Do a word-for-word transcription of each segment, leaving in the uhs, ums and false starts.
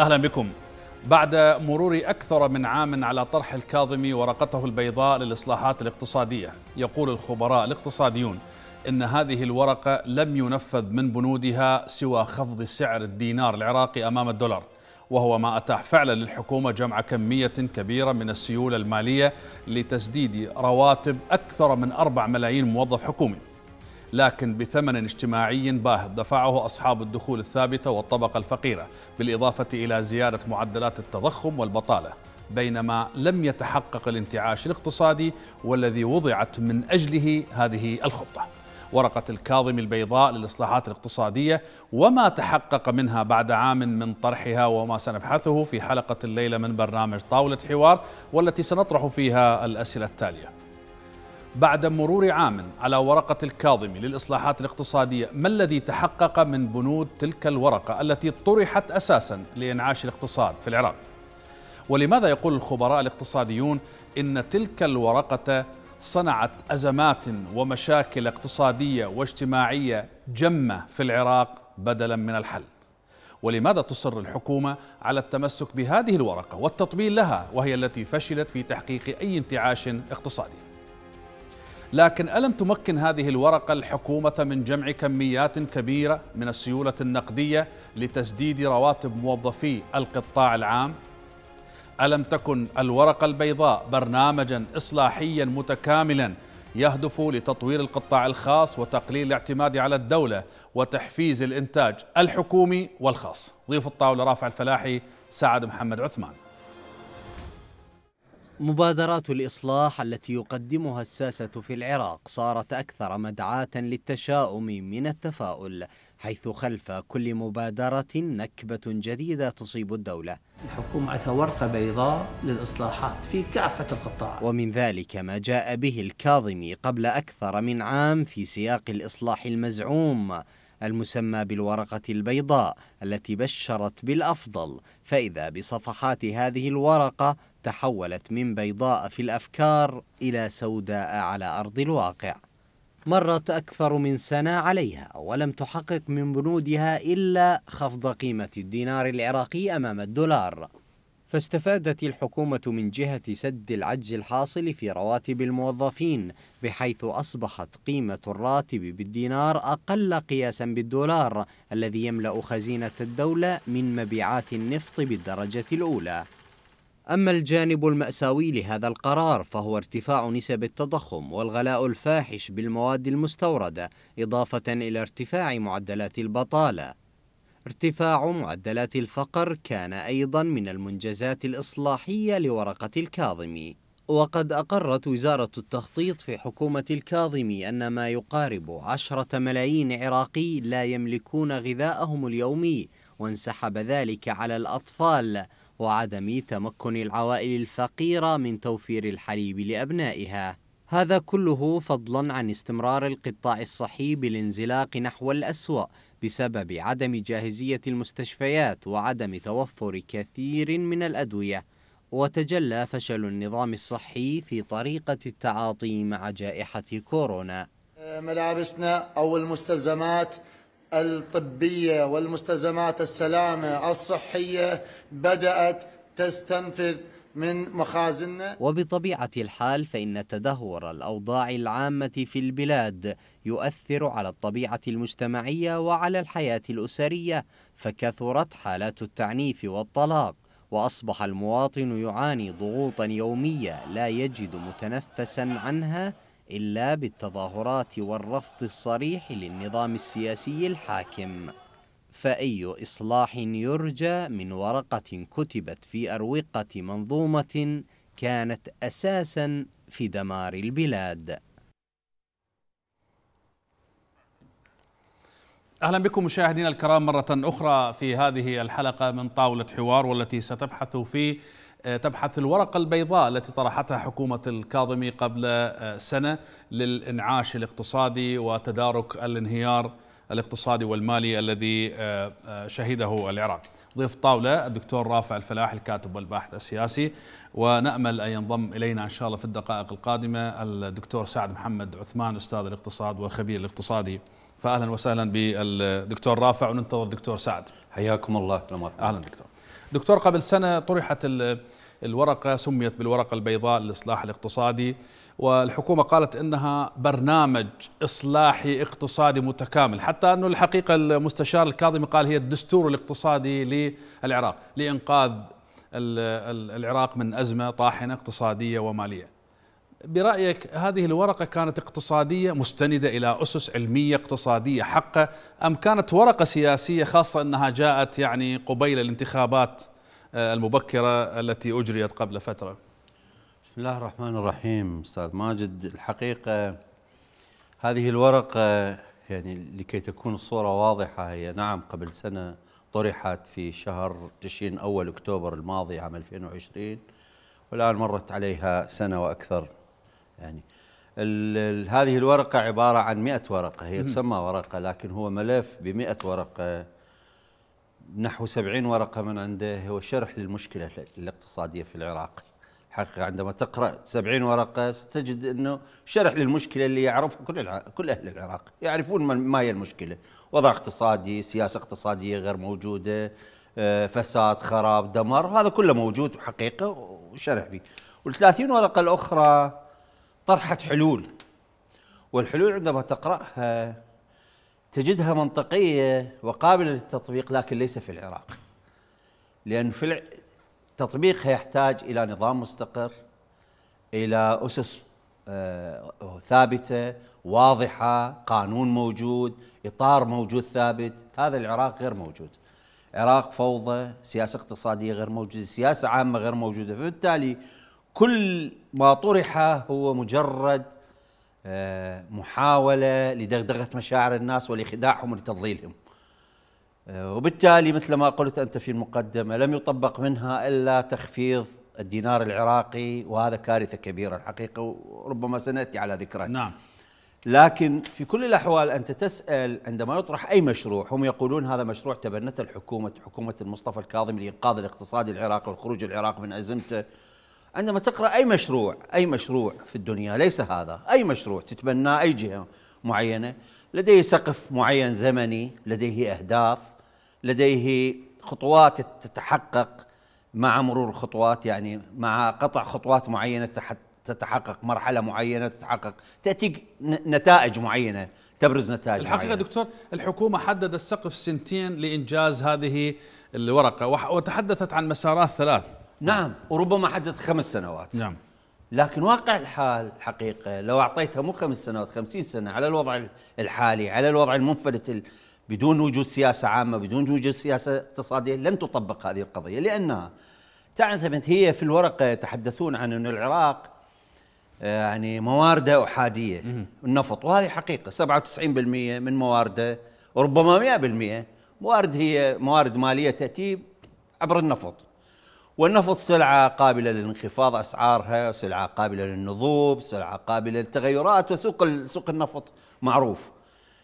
أهلا بكم. بعد مرور أكثر من عام على طرح الكاظمي ورقته البيضاء للإصلاحات الاقتصادية، يقول الخبراء الاقتصاديون إن هذه الورقة لم ينفذ من بنودها سوى خفض سعر الدينار العراقي أمام الدولار، وهو ما أتاح فعلا للحكومة جمع كمية كبيرة من السيولة المالية لتسديد رواتب أكثر من أربعة ملايين موظف حكومي، لكن بثمن اجتماعي باهظ دفعه أصحاب الدخول الثابتة والطبقة الفقيرة، بالإضافة إلى زيادة معدلات التضخم والبطالة، بينما لم يتحقق الانتعاش الاقتصادي والذي وضعت من أجله هذه الخطة. ورقة الكاظمي البيضاء للإصلاحات الاقتصادية وما تحقق منها بعد عام من طرحها، وما سنبحثه في حلقة الليلة من برنامج طاولة حوار، والتي سنطرح فيها الأسئلة التالية. بعد مرور عام على ورقة الكاظمي للإصلاحات الاقتصادية، ما الذي تحقق من بنود تلك الورقة التي طرحت أساسا لإنعاش الاقتصاد في العراق؟ ولماذا يقول الخبراء الاقتصاديون إن تلك الورقة صنعت أزمات ومشاكل اقتصادية واجتماعية جمة في العراق بدلا من الحل؟ ولماذا تصر الحكومة على التمسك بهذه الورقة والتطبيل لها، وهي التي فشلت في تحقيق أي انتعاش اقتصادي؟ لكن ألم تمكن هذه الورقة الحكومة من جمع كميات كبيرة من السيولة النقدية لتسديد رواتب موظفي القطاع العام؟ ألم تكن الورقة البيضاء برنامجا إصلاحيا متكاملا يهدف لتطوير القطاع الخاص وتقليل الاعتماد على الدولة وتحفيز الإنتاج الحكومي والخاص؟ ضيف الطاولة رافع الفلاحي، سعد محمد عثمان. مبادرات الإصلاح التي يقدمها الساسة في العراق صارت أكثر مدعاة للتشاؤم من التفاؤل، حيث خلف كل مبادرة نكبة جديدة تصيب الدولة. الحكومة عندها ورقة بيضاء للإصلاحات في كافة القطاعات، ومن ذلك ما جاء به الكاظمي قبل أكثر من عام في سياق الإصلاح المزعوم المسمى بالورقة البيضاء، التي بشرت بالأفضل، فإذا بصفحات هذه الورقة تحولت من بيضاء في الأفكار إلى سوداء على أرض الواقع. مرت أكثر من سنة عليها ولم تحقق من بنودها إلا خفض قيمة الدينار العراقي أمام الدولار، فاستفادت الحكومة من جهة سد العجز الحاصل في رواتب الموظفين، بحيث أصبحت قيمة الراتب بالدينار أقل قياسا بالدولار الذي يملأ خزينة الدولة من مبيعات النفط بالدرجة الأولى. أما الجانب المأساوي لهذا القرار فهو ارتفاع نسب التضخم والغلاء الفاحش بالمواد المستوردة، إضافة إلى ارتفاع معدلات البطالة. ارتفاع معدلات الفقر كان أيضا من المنجزات الإصلاحية لورقة الكاظمي، وقد أقرت وزارة التخطيط في حكومة الكاظمي أن ما يقارب عشرة ملايين عراقي لا يملكون غذاءهم اليومي، وانسحب ذلك على الأطفال وعدم تمكن العوائل الفقيرة من توفير الحليب لأبنائها. هذا كله فضلا عن استمرار القطاع الصحي بالانزلاق نحو الأسوأ بسبب عدم جاهزية المستشفيات وعدم توفر كثير من الأدوية، وتجلى فشل النظام الصحي في طريقة التعاطي مع جائحة كورونا. ملابسنا أو المستلزمات الطبية والمستلزمات السلامة الصحية بدأت تستنفذ من مخازننا. وبطبيعة الحال فإن تدهور الأوضاع العامة في البلاد يؤثر على الطبيعة المجتمعية وعلى الحياة الأسرية، فكثرت حالات التعنيف والطلاق، وأصبح المواطن يعاني ضغوطا يومية لا يجد متنفسا عنها إلا بالتظاهرات والرفض الصريح للنظام السياسي الحاكم. فأي إصلاح يرجى من ورقة كتبت في أروقة منظومة كانت أساسا في دمار البلاد؟ أهلا بكم مشاهدينا الكرام مرة أخرى في هذه الحلقة من طاولة حوار، والتي ستبحث في تبحث الورقة البيضاء التي طرحتها حكومة الكاظمي قبل سنة للإنعاش الاقتصادي وتدارك الانهيار الاقتصادي والمالي الذي شهده العراق. ضيف الطاولة الدكتور رافع الفلاحي، الكاتب والباحث السياسي، ونأمل أن ينضم إلينا إن شاء الله في الدقائق القادمة الدكتور سعد محمد عثمان، أستاذ الاقتصاد والخبير الاقتصادي. فأهلا وسهلا بالدكتور رافع، وننتظر الدكتور سعد. حياكم الله. أهلا دكتور. دكتور، قبل سنة طرحت الورقة، سميت بالورقة البيضاء للإصلاح الاقتصادي، والحكومة قالت إنها برنامج إصلاحي اقتصادي متكامل، حتى أنه الحقيقة المستشار الكاظمي قال هي الدستور الاقتصادي للعراق لإنقاذ العراق من أزمة طاحنة اقتصادية ومالية. برأيك هذه الورقة كانت اقتصادية مستندة إلى أسس علمية اقتصادية حقة، أم كانت ورقة سياسية، خاصة أنها جاءت يعني قبيل الانتخابات المبكرة التي أجريت قبل فترة؟ بسم الله الرحمن الرحيم. أستاذ ماجد، الحقيقة هذه الورقة يعني لكي تكون الصورة واضحة، هي نعم قبل سنة طرحت في شهر تشرين أول أكتوبر الماضي عام ألفين وعشرين، والآن مرت عليها سنة وأكثر. يعني هذه الورقة عبارة عن مئة ورقة، هي تسمى ورقة لكن هو ملف بمئة ورقة، نحو سبعين ورقة من عنده هو شرح للمشكلة الاقتصادية في العراق. حقيقة عندما تقرأ سبعين ورقة ستجد أنه شرح للمشكلة اللي يعرفه كل الع... كل أهل العراق، يعرفون ما هي المشكلة: وضع اقتصادي، سياسة اقتصادية غير موجودة، فساد، خراب، دمار، هذا كله موجود حقيقة وشرح به. والثلاثين ورقة الأخرى طرحت حلول، والحلول عندما تقرأها تجدها منطقية وقابلة للتطبيق، لكن ليس في العراق، لأن في تطبيقها يحتاج إلى نظام مستقر، إلى أسس ثابتة واضحة، قانون موجود، إطار موجود ثابت. هذا العراق غير موجود، عراق فوضى، سياسة اقتصادية غير موجودة، سياسة عامة غير موجودة، فبالتالي كل ما طرح هو مجرد محاولة لدغدغة مشاعر الناس ولخداعهم ولتضليلهم، وبالتالي مثل ما قلت أنت في المقدمة لم يطبق منها إلا تخفيض الدينار العراقي، وهذا كارثة كبيرة الحقيقة، وربما سنأتي على ذكرها. نعم. لكن في كل الأحوال أنت تسأل، عندما يطرح أي مشروع هم يقولون هذا مشروع تبنته الحكومة، حكومة المصطفى الكاظمي لإنقاذ الاقتصاد العراقي والخروج العراق من أزمته. عندما تقرأ أي مشروع، أي مشروع في الدنيا، ليس هذا، أي مشروع تتبناه أي جهة معينة لديه سقف معين زمني، لديه أهداف، لديه خطوات تتحقق مع مرور الخطوات، يعني مع قطع خطوات معينة تحت تتحقق مرحلة معينة، تتحقق تأتيك نتائج معينة، تبرز نتائج الحقيقة معينة. دكتور، الحكومة حددت سقف سنتين لإنجاز هذه الورقة، وتحدثت عن مسارات ثلاث. نعم، وربما حددت خمس سنوات. نعم، لكن واقع الحال الحقيقة لو أعطيتها مو خمس سنوات، خمسين سنة على الوضع الحالي، على الوضع المنفلت، بدون وجود سياسة عامة، بدون وجود سياسة اقتصادية، لن تطبق هذه القضية. لأنها تعتمد، هي في الورقة يتحدثون عن أن العراق يعني موارده أحادية، النفط، وهذه حقيقة سبعة وتسعين بالمئة من موارده، وربما مئة بالمئة موارد هي موارد مالية تأتي عبر النفط، والنفط سلعة قابلة للانخفاض أسعارها، سلعة قابلة للنضوب، سلعة قابلة للتغيرات، وسوق سوق النفط معروف.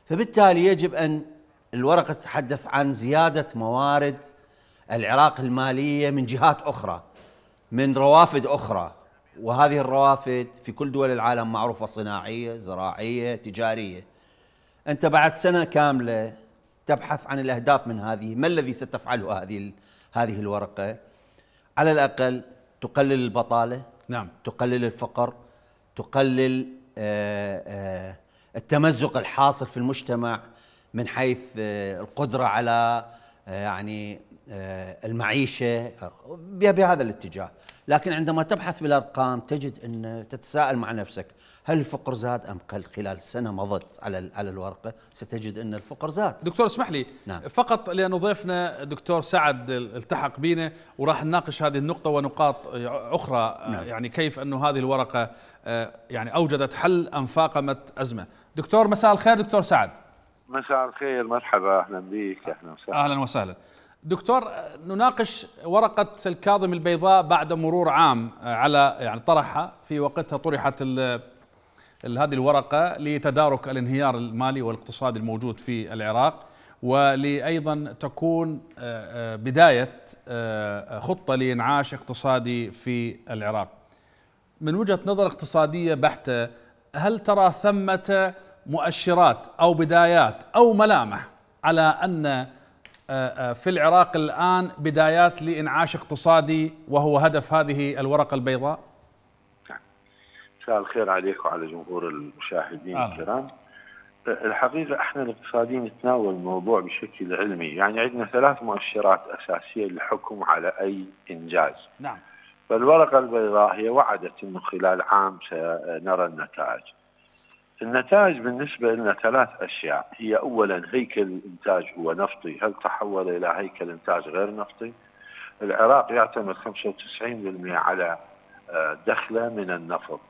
فبالتالي يجب أن الورقة تتحدث عن زيادة موارد العراق المالية من جهات أخرى، من روافد أخرى، وهذه الروافد في كل دول العالم معروفة: صناعية، زراعية، تجارية. أنت بعد سنة كاملة تبحث عن الأهداف من هذه، ما الذي ستفعله هذه هذه الورقة؟ على الأقل تقلل البطالة. نعم، تقلل الفقر، تقلل التمزق الحاصل في المجتمع من حيث القدرة على يعني المعيشة بهذا الاتجاه. لكن عندما تبحث بالأرقام تجد أن تتساءل مع نفسك: هل الفقر زاد أم قل خلال سنة مضت على على الورقة؟ ستجد أن الفقر زاد. دكتور اسمح لي، نعم، فقط لأن ضيفنا دكتور سعد التحق بينا وراح نناقش هذه النقطة ونقاط أخرى. نعم. يعني كيف أنه هذه الورقة يعني أوجدت حل أم فاقمت أزمة. دكتور مساء الخير. دكتور سعد مساء الخير، مرحبا، أهلا بك. أهلا وسهلا. أهلا وسهلا دكتور، نناقش ورقة الكاظمي البيضاء بعد مرور عام على يعني طرحها، في وقتها طرحت ال ال هذه الورقة لتدارك الانهيار المالي والاقتصادي الموجود في العراق، ولأيضا تكون بداية خطة لإنعاش اقتصادي في العراق. من وجهة نظر اقتصادية بحتة، هل ترى ثمة مؤشرات أو بدايات أو ملامح على أن في العراق الآن بدايات لإنعاش اقتصادي وهو هدف هذه الورقة البيضاء؟ مساء الخير عليك وعلى جمهور المشاهدين آه. الكرام. الحقيقة احنا الاقتصاديين نتناول الموضوع بشكل علمي، يعني عندنا ثلاث مؤشرات أساسية للحكم على أي إنجاز. نعم. فالورقة البيضاء هي وعدت أنه خلال عام سنرى النتائج. النتائج بالنسبة لنا ثلاث أشياء، هي أولا هيكل إنتاج هو نفطي، هل تحول إلى هيكل إنتاج غير نفطي؟ العراق يعتمد خمسة وتسعين بالمئة على دخله من النفط،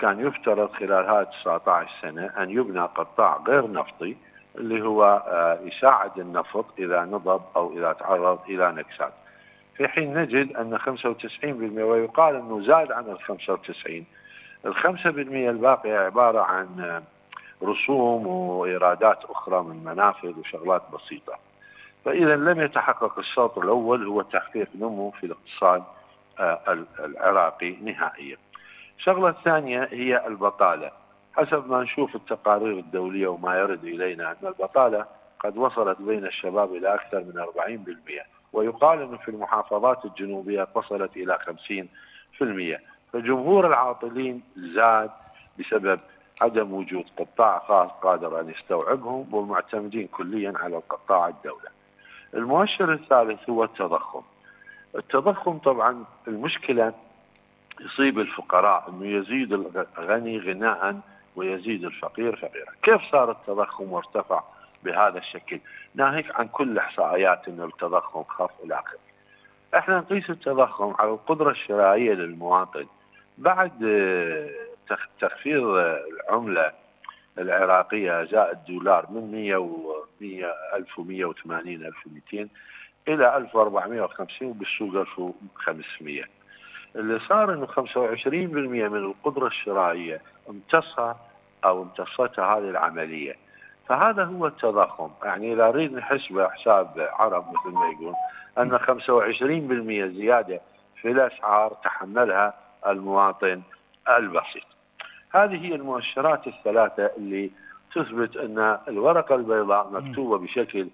كان يفترض خلال هذه تسعة عشر سنة أن يبنى قطاع غير نفطي اللي هو يساعد النفط إذا نضب أو إذا تعرض إلى نكسات، في حين نجد أن خمسة وتسعين بالمئة ويقال أنه زاد عن الخمسة وتسعين، الخمسة بالمئة الباقية عبارة عن رسوم وإيرادات أخرى من منافذ وشغلات بسيطة. فإذا لم يتحقق الشرط الأول هو تحقيق نمو في الاقتصاد العراقي نهائيا. الشغلة الثانية هي البطالة، حسب ما نشوف التقارير الدولية وما يرد إلينا أن البطالة قد وصلت بين الشباب إلى أكثر من أربعين بالمئة، ويقال أنه في المحافظات الجنوبية وصلت إلى خمسين بالمئة. فجمهور العاطلين زاد بسبب عدم وجود قطاع خاص قادر أن يستوعبهم ومعتمدين كليا على القطاع الدولة. المؤشر الثالث هو التضخم. التضخم طبعا المشكلة يصيب الفقراء، أنه يزيد الغني غناء ويزيد الفقير فقيرا. كيف صار التضخم وارتفع بهذا الشكل؟ ناهيك عن كل إحصائيات أنه التضخم خف إلى آخره. احنا نقيس التضخم على القدرة الشرائية للمواطن. بعد تخفيض العملة العراقية جاء الدولار من ألف ومئة وثمانين ألف ومئتين إلى ألف وأربعمئة وخمسين وبالسوق ألف وخمسمئة. اللي صار إنه خمسة وعشرين بالمئة من القدرة الشرائية امتصها أو امتصتها هذه العملية. فهذا هو التضخم، يعني إذا أريد نحسبه حساب عرب مثل ما يقول، أن خمسة وعشرين بالمئة زيادة في الأسعار تحملها المواطن البسيط. هذه هي المؤشرات الثلاثة اللي تثبت أن الورقة البيضاء مكتوبة بشكل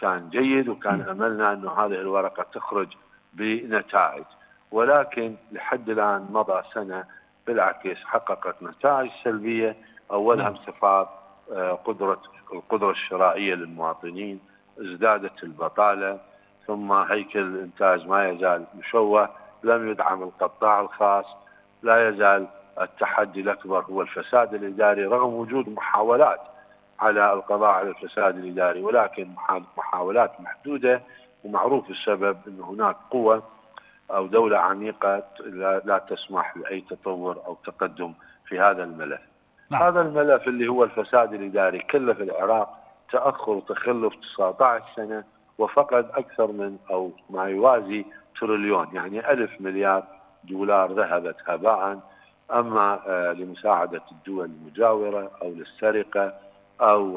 كان جيد، وكان أملنا أن هذه الورقة تخرج بنتائج، ولكن لحد الآن مضى سنة بالعكس حققت نتائج سلبية. أولها انخفاض قدرة القدرة الشرائية للمواطنين، ازدادت البطالة، ثم هيكل الإنتاج ما يزال مشوه، لم يدعم القطاع الخاص، لا يزال التحدي الأكبر هو الفساد الإداري رغم وجود محاولات على القضاء على الفساد الإداري، ولكن محاولات محدودة، ومعروف السبب أن هناك قوة أو دولة عميقة لا تسمح لأي تطور أو تقدم في هذا الملف. نعم. هذا الملف اللي هو الفساد الإداري كلف العراق تأخر وتخلف تسعة عشر سنة، وفقد أكثر من أو ما يوازي تريليون، يعني ألف مليار دولار ذهبت هباء، أما لمساعدة الدول المجاورة أو للسرقة أو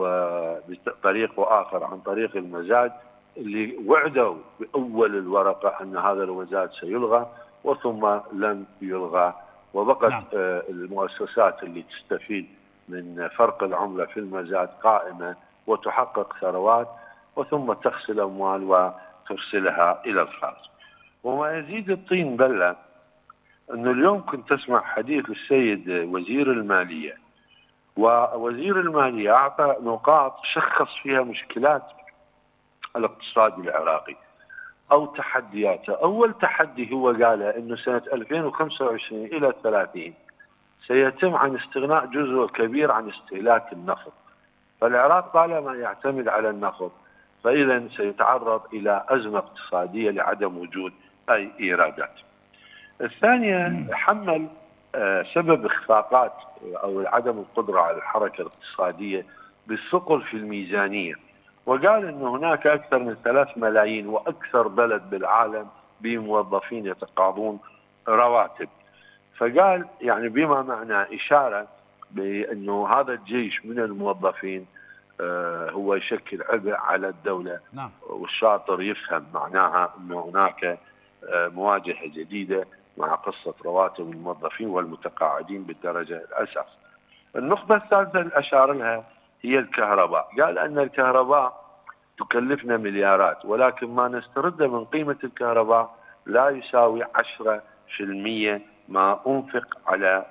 بطريق آخر عن طريق المزاد، اللي وعدوا بأول الورقة أن هذا المزاد سيلغى وثم لم يلغى، وبقت نعم. المؤسسات اللي تستفيد من فرق العملة في المزاد قائمة وتحقق ثروات وثم تغسل أموال وترسلها إلى الخارج. وما يزيد الطين بلة أنه اليوم كنت تسمع حديث السيد وزير المالية، ووزير المالية أعطى نقاط شخص فيها مشكلات الاقتصاد العراقي أو تحدياته. أول تحدي هو قال أنه سنة ألفين وخمسة وعشرين إلى ثلاثين سيتم عن استغناء جزء كبير عن استهلاك النفط، فالعراق طالما يعتمد على النفط فإذا سيتعرض إلى أزمة اقتصادية لعدم وجود أي إيرادات. الثانية حمل سبب إخفاقات أو عدم القدرة على الحركة الاقتصادية بالثقل في الميزانية، وقال أن هناك أكثر من ثلاث ملايين وأكثر بلد بالعالم بموظفين يتقاضون رواتب، فقال يعني بما معنى إشارة بأنه هذا الجيش من الموظفين هو يشكل عبء على الدولة. نعم. والشاطر يفهم معناها أن هناك مواجهة جديدة مع قصة رواتب الموظفين والمتقاعدين بالدرجة الأساس. النقطة الثالثة اللي أشار لها هي الكهرباء، قال أن الكهرباء تكلفنا مليارات، ولكن ما نسترده من قيمة الكهرباء لا يساوي عشرة بالمئة ما أنفق على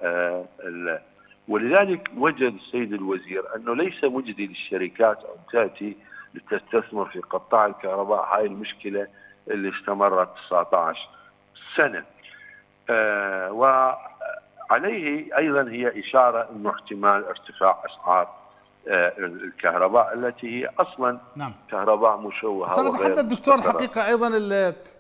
ال... ولذلك وجد السيد الوزير أنه ليس مجدي للشركات أو تأتي لتستثمر في قطاع الكهرباء. هاي المشكلة اللي استمرت تسعة عشر سنة، آه وعليه أيضا هي إشارة أنه احتمال ارتفاع أسعار آه الكهرباء التي هي أصلا نعم. كهرباء مشوهة. صار حتى الدكتور الحقيقة أيضا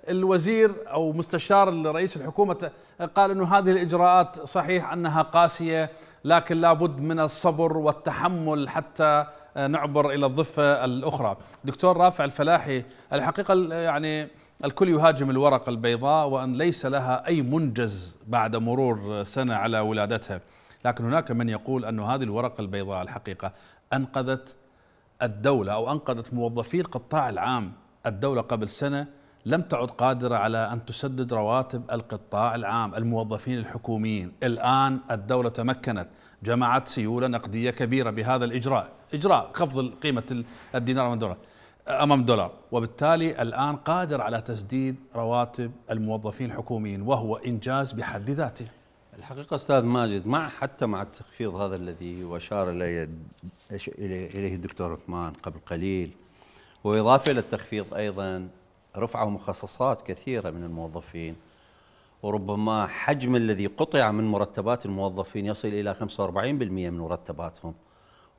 الوزير أو مستشار رئيس الحكومة قال أنه هذه الإجراءات صحيح أنها قاسية، لكن لابد من الصبر والتحمل حتى نعبر إلى الضفة الأخرى. دكتور رافع الفلاحي، الحقيقة يعني الكل يهاجم الورقة البيضاء وأن ليس لها أي منجز بعد مرور سنة على ولادتها، لكن هناك من يقول أن هذه الورقة البيضاء الحقيقة أنقذت الدولة أو أنقذت موظفي القطاع العام. الدولة قبل سنة لم تعد قادرة على أن تسدد رواتب القطاع العام، الموظفين الحكوميين. الآن الدولة تمكنت، جمعت سيولة نقدية كبيرة بهذا الإجراء، إجراء خفض قيمة الدينار أمام الدولار، وبالتالي الآن قادر على تسديد رواتب الموظفين الحكوميين، وهو إنجاز بحد ذاته. الحقيقة أستاذ ماجد، مع حتى مع التخفيض هذا الذي أشار إليه إليه الدكتور عثمان قبل قليل، وإضافة إلى التخفيض أيضا رفعوا مخصصات كثيرة من الموظفين، وربما حجم الذي قطع من مرتبات الموظفين يصل إلى خمسة وأربعين بالمئة من مرتباتهم،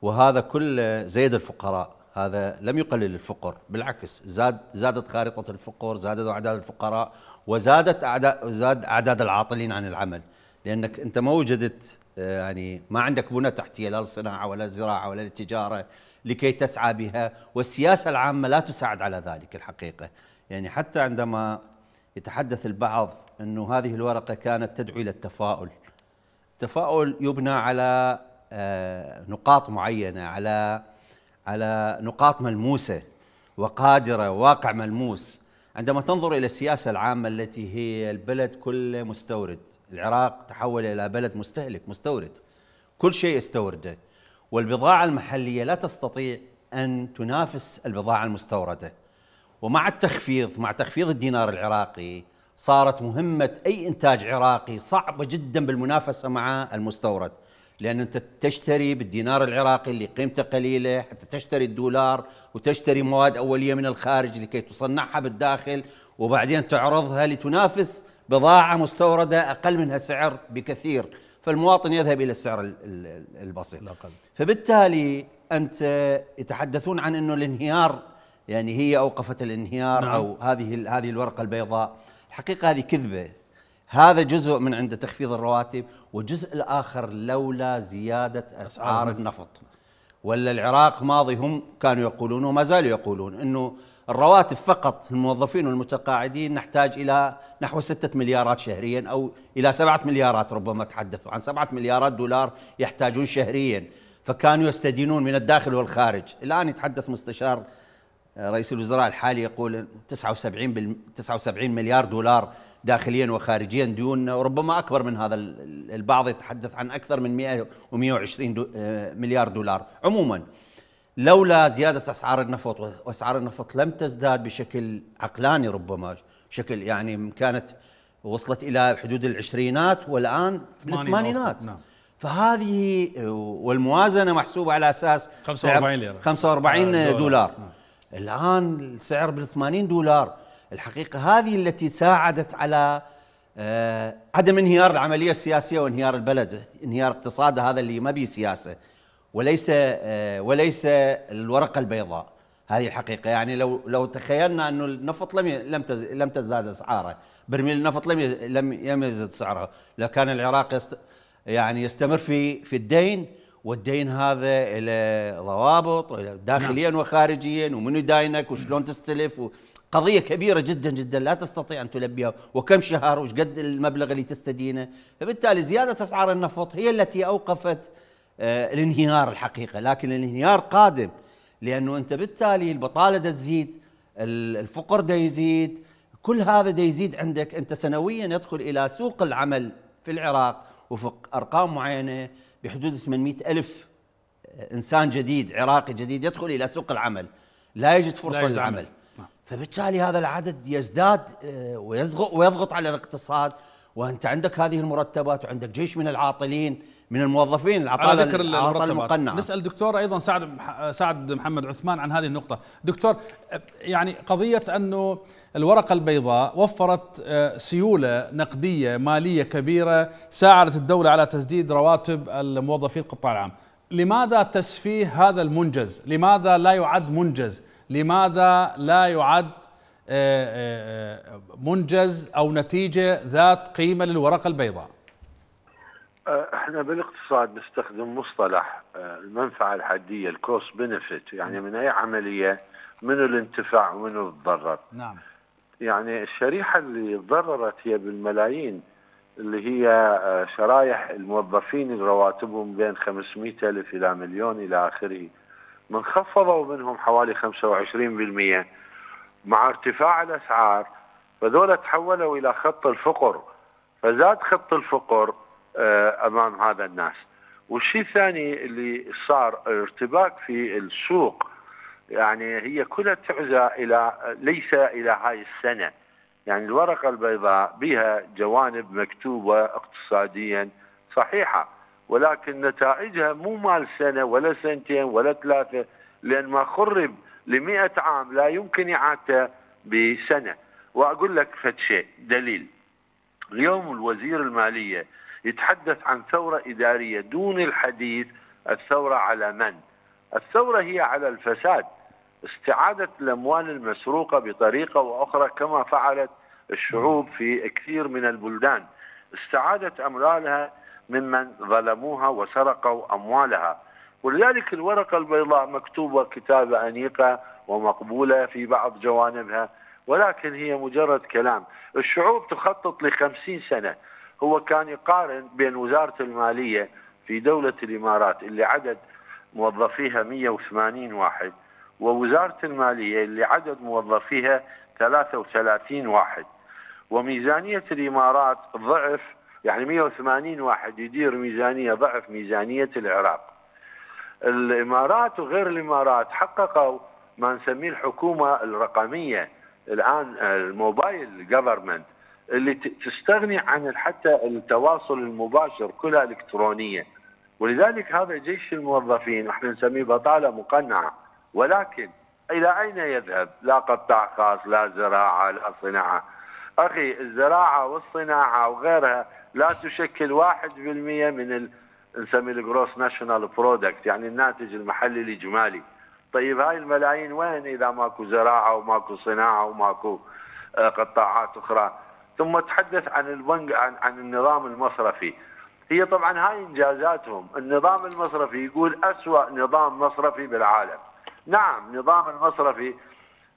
وهذا كله زيد الفقراء. هذا لم يقلل الفقر، بالعكس زاد زادت خارطة الفقر، زادت أعداد الفقراء، وزادت أعداد زاد أعداد العاطلين عن العمل، لأنك أنت ما وجدت يعني ما عندك بنى تحتية لا للصناعة ولا الزراعة ولا التجارة لكي تسعى بها، والسياسة العامة لا تساعد على ذلك الحقيقة. يعني حتى عندما يتحدث البعض أنه هذه الورقة كانت تدعو إلى التفاؤل، التفاؤل يبنى على نقاط معينة، على على نقاط ملموسة وقادرة، واقع ملموس. عندما تنظر إلى السياسة العامة التي هي البلد كله مستورد، العراق تحول إلى بلد مستهلك مستورد، كل شيء استورده، والبضاعة المحلية لا تستطيع أن تنافس البضاعة المستوردة. ومع التخفيض، مع تخفيض الدينار العراقي، صارت مهمة أي إنتاج عراقي صعبة جدا بالمنافسة مع المستورد، لأن أنت تشتري بالدينار العراقي اللي قيمته قليلة، حتى تشتري الدولار وتشتري مواد أولية من الخارج لكي تصنعها بالداخل وبعدين تعرضها لتنافس بضاعة مستوردة أقل منها سعر بكثير، فالمواطن يذهب إلى السعر البسيط. فبالتالي أنت يتحدثون عن أنه الانهيار، يعني هي أوقفت الانهيار نعم. أو هذه هذه الورقة البيضاء، الحقيقة هذه كذبة. هذا جزء من عند تخفيض الرواتب، والجزء الآخر لولا زيادة أسعار النفط. ولا العراق ماضي هم كانوا يقولون وما زالوا يقولون أنه الرواتب فقط الموظفين والمتقاعدين نحتاج إلى نحو ستة مليارات شهريا، أو إلى سبعة مليارات، ربما تحدثوا عن سبعة مليارات دولار يحتاجون شهريا، فكانوا يستدينون من الداخل والخارج. الآن يتحدث مستشار رئيس الوزراء الحالي يقول تسعة وسبعين مليار دولار داخليا وخارجيا ديوننا، وربما أكبر من هذا، البعض يتحدث عن أكثر من مئة ومئة وعشرين مليار دولار. عموما لولا زيادة أسعار النفط، وأسعار النفط لم تزداد بشكل عقلاني، ربما بشكل يعني كانت وصلت إلى حدود العشرينات والآن بالثمانينات، فهذه والموازنة محسوبة على أساس خمسة وأربعين دولار، الآن السعر بالثمانين دولار. الحقيقة هذه التي ساعدت على عدم انهيار العملية السياسية وانهيار البلد، انهيار اقتصاد هذا اللي ما به سياسة، وليس وليس الورقة البيضاء هذه الحقيقة. يعني لو لو تخيلنا أنه النفط لم لم لم تزداد أسعاره، برميل النفط لم لم يزد سعره، لكان العراق يست يعني يستمر في في الدين، والدين هذا إلى ضوابط داخليا وخارجيا، ومن يداينك وشلون تستلف، قضية كبيرة جدا جدا لا تستطيع أن تلبيها، وكم شهر وش قد المبلغ اللي تستدينه. فبالتالي زيادة أسعار النفط هي التي أوقفت الانهيار الحقيقة، لكن الانهيار قادم، لأنه أنت بالتالي البطالة دا تزيد، الفقر دا يزيد، كل هذا دا يزيد عندك. أنت سنويا يدخل إلى سوق العمل في العراق وفق أرقام معينة بحدود ثمانمئة ألف إنسان جديد عراقي جديد يدخل إلى سوق العمل. لا يجد فرصة للعمل. فبالتالي هذا العدد يزداد ويضغط على الاقتصاد، وانت عندك هذه المرتبات وعندك جيش من العاطلين من الموظفين العطاله العطاله المقنعه. نسال دكتور ايضا سعد سعد محمد عثمان عن هذه النقطه. دكتور، يعني قضيه انه الورقه البيضاء وفرت سيوله نقديه ماليه كبيره ساعدت الدوله على تسديد رواتب الموظفين القطاع العام، لماذا تسفيه هذا المنجز؟ لماذا لا يعد منجز؟ لماذا لا يعد منجز أو نتيجة ذات قيمة للورقة البيضاء؟ احنا بالاقتصاد نستخدم مصطلح المنفعة الحدية، الكوست بنفيت، يعني من أي عملية منو الانتفاع ومنو الضرر. نعم. يعني الشريحة اللي ضررت هي بالملايين، اللي هي شرايح الموظفين اللي رواتبهم بين خمسمئة ألف إلى مليون إلى آخره، من خفضوا منهم حوالي خمسة وعشرين بالمئة مع ارتفاع الأسعار، فذولا تحولوا إلى خط الفقر، فزاد خط الفقر أمام هذا الناس. والشيء الثاني اللي صار ارتباك في السوق، يعني هي كلها تعزى إلى ليس إلى هاي السنة، يعني الورقة البيضاء بها جوانب مكتوبة اقتصاديا صحيحة، ولكن نتائجها مو مال سنة ولا سنتين ولا ثلاثة، لأن ما خرب لمئة عام لا يمكن إعادته بسنة. وأقول لك فد شيء دليل، اليوم الوزير المالية يتحدث عن ثورة إدارية دون الحديث الثورة على من؟ الثورة هي على الفساد، استعادة الأموال المسروقة بطريقة وأخرى كما فعلت الشعوب في كثير من البلدان، استعادت أموالها ممن ظلموها وسرقوا أموالها. ولذلك الورقة البيضاء مكتوبة كتابة أنيقة ومقبولة في بعض جوانبها، ولكن هي مجرد كلام. الشعوب تخطط لخمسين سنة. هو كان يقارن بين وزارة المالية في دولة الإمارات اللي عدد موظفيها مئة وثمانين واحد، ووزارة المالية اللي عدد موظفيها ثلاثة وثلاثين واحد، وميزانية الإمارات ضعف، يعني مئة وثمانين واحد يدير ميزانية ضعف ميزانية العراق. الإمارات وغير الإمارات حققوا ما نسميه الحكومة الرقمية الآن، الموبايل جوفرمنت، اللي تستغني عن حتى التواصل المباشر، كلها إلكترونية. ولذلك هذا جيش الموظفين احنا نسميه بطالة مقنعة، ولكن إلى أين يذهب؟ لا قطاع خاص، لا زراعة، لا صناعة. أخي الزراعة والصناعة وغيرها لا تشكل واحد بالمئة من ال نسميه الجروس ناشونال برودكت، يعني الناتج المحلي الاجمالي. طيب هاي الملايين وين اذا ماكو زراعه وماكو صناعه وماكو قطاعات اخرى؟ ثم تحدث عن البنك عن, عن النظام المصرفي. هي طبعا هاي انجازاتهم، النظام المصرفي يقول اسوأ نظام مصرفي بالعالم. نعم، نظام المصرفي